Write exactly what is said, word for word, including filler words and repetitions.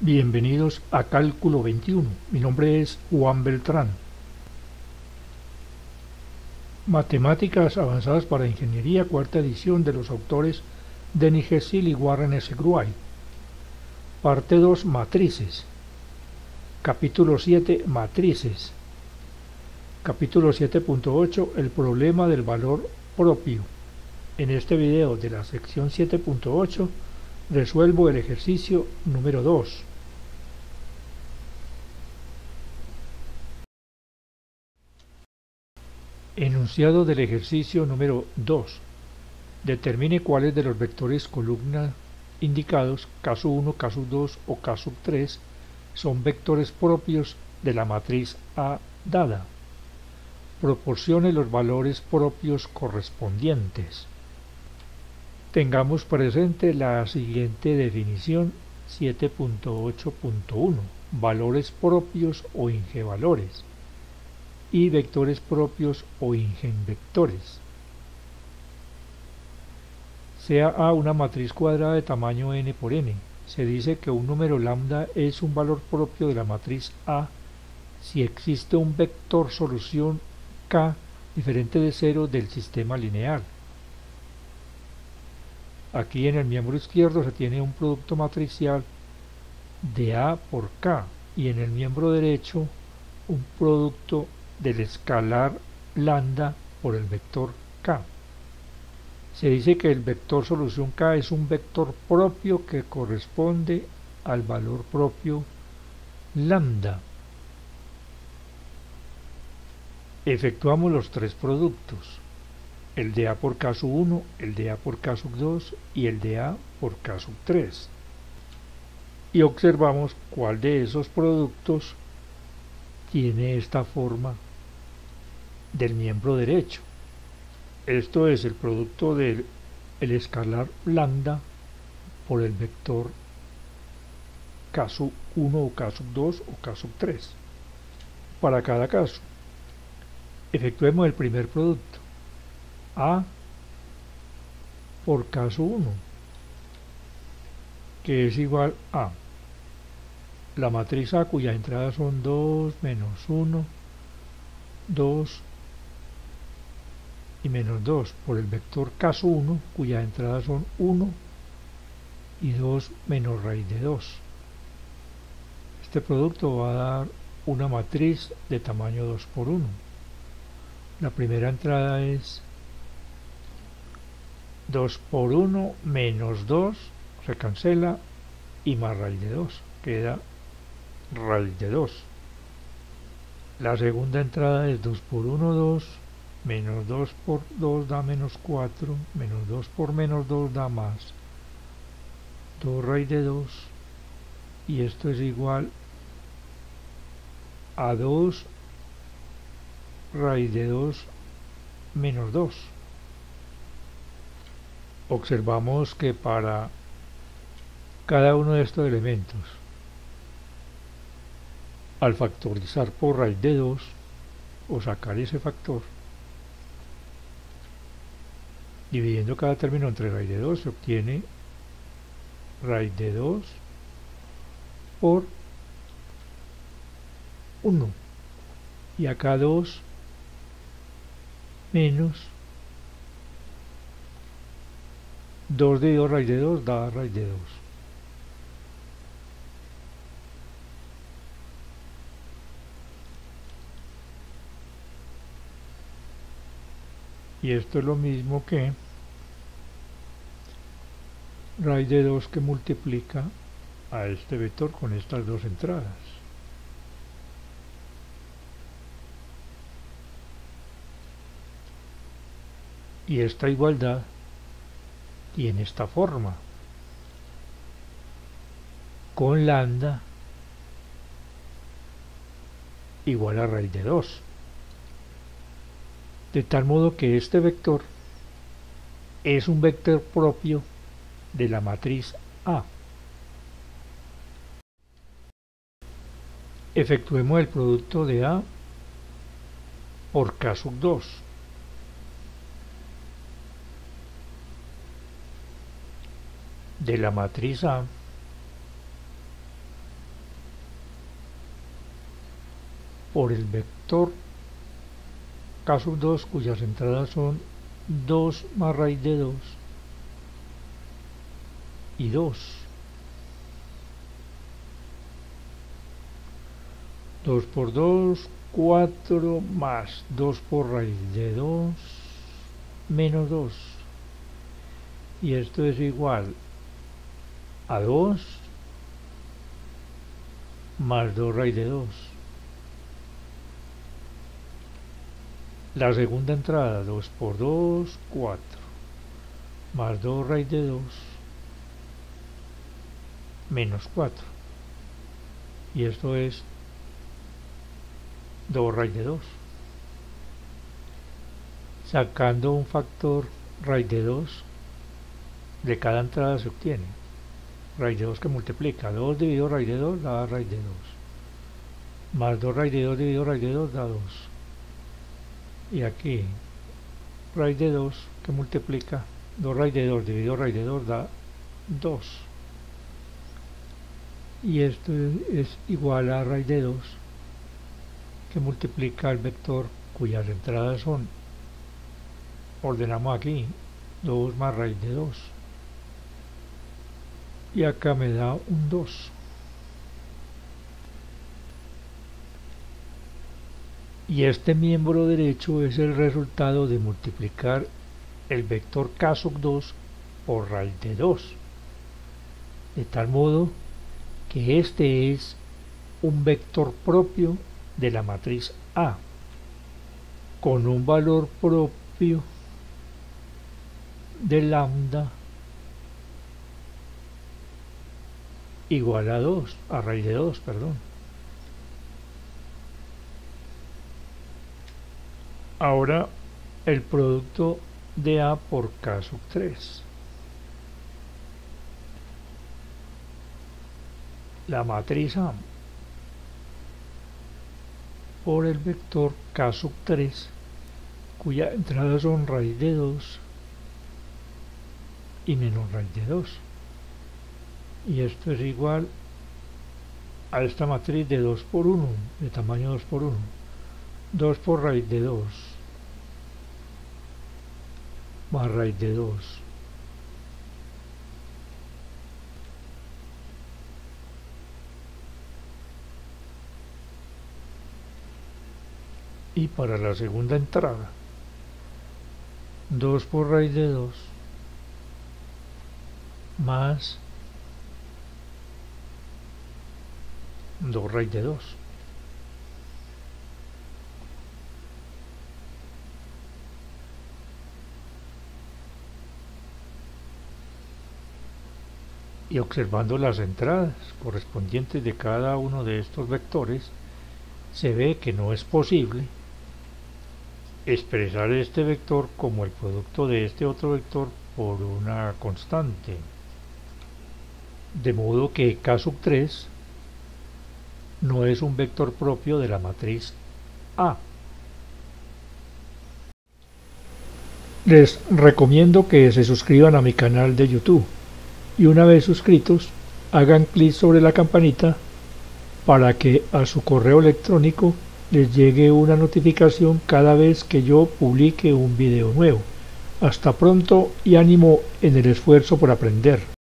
Bienvenidos a Cálculo veintiuno. Mi nombre es Juan Beltrán. Matemáticas avanzadas para ingeniería, cuarta edición, de los autores Dennis G. Zill y Warren S. Wright. Parte dos, matrices. Capítulo siete, matrices. Capítulo siete punto ocho, el problema del valor propio. En este video de la sección siete punto ocho resuelvo el ejercicio número dos. Enunciado del ejercicio número dos. Determine cuáles de los vectores columna indicados, caso uno, caso dos o caso tres, son vectores propios de la matriz A dada. Proporcione los valores propios correspondientes. Tengamos presente la siguiente definición siete punto ocho punto uno, valores propios o ingevalores y vectores propios o ingenvectores. Sea A una matriz cuadrada de tamaño n por n, se dice que un número lambda es un valor propio de la matriz A si existe un vector solución K diferente de cero del sistema lineal. Aquí en el miembro izquierdo se tiene un producto matricial de A por K y en el miembro derecho un producto del escalar lambda por el vector K. Se dice que el vector solución K es un vector propio que corresponde al valor propio lambda. Efectuamos los tres productos. El de A por K sub uno, el de A por K sub dos y el de A por K sub tres. Y observamos cuál de esos productos tiene esta forma del miembro derecho. Esto es el producto del el escalar lambda por el vector K sub uno o K sub dos o K sub tres. Para cada caso, efectuemos el primer producto. A por K sub uno, que es igual a la matriz A cuyas entradas son dos, menos uno, dos y menos dos, por el vector K sub uno cuyas entradas son uno y dos menos raíz de dos. Este producto va a dar una matriz de tamaño dos por uno. La primera entrada es dos por uno menos dos, se cancela, y más raíz de dos, queda raíz de dos. La segunda entrada es dos por uno, dos, menos dos por dos da menos cuatro, menos dos por menos dos da más dos raíz de dos, y esto es igual a dos raíz de dos menos dos. Observamos que para cada uno de estos elementos, al factorizar por raíz de dos o sacar ese factor, dividiendo cada término entre raíz de dos, se obtiene raíz de dos por uno, y acá dos menos dos de dos raíz de dos da raíz de dos. Y esto es lo mismo que raíz de dos que multiplica a este vector con estas dos entradas. Y esta igualdad y en esta forma, con lambda igual a raíz de dos, de tal modo que este vector es un vector propio de la matriz A. Efectuemos el producto de A por K sub dos. De la matriz A por el vector K sub dos, cuyas entradas son dos más raíz de dos y dos. dos por dos, cuatro más dos por raíz de dos, menos dos. Y esto es igual a dos más dos raíz de dos. La segunda entrada, dos por dos, cuatro, más dos raíz de dos, menos cuatro. Y esto es dos raíz de dos. Sacando un factor raíz de dos, de cada entrada se obtiene raíz de dos, que multiplica dos dividido raíz de dos, da raíz de dos. Más dos raíz de dos dividido raíz de dos, da dos. Y aquí raíz de dos que multiplica dos raíz de dos dividido raíz de dos da dos. Y esto es igual a raíz de dos que multiplica el vector cuyas entradas son, ordenamos aquí, dos más raíz de dos. Y acá me da un dos. Y este miembro derecho es el resultado de multiplicar el vector K sub dos por raíz de dos. De tal modo que este es un vector propio de la matriz A, con un valor propio de lambda igual a dos, a raíz de dos, perdón. Ahora el producto de A por K sub tres. La matriz A por el vector K sub tres, cuya entrada son raíz de dos y menos raíz de dos. Y esto es igual a esta matriz de dos por uno, de tamaño dos por uno. dos por raíz de dos más raíz de dos y para la segunda entrada dos por raíz de dos más dos raíz de dos. Y observando las entradas correspondientes de cada uno de estos vectores, se ve que no es posible expresar este vector como el producto de este otro vector por una constante. De modo que K sub tres no es un vector propio de la matriz A. Les recomiendo que se suscriban a mi canal de YouTube. Y una vez suscritos, hagan clic sobre la campanita para que a su correo electrónico les llegue una notificación cada vez que yo publique un video nuevo. Hasta pronto y ánimo en el esfuerzo por aprender.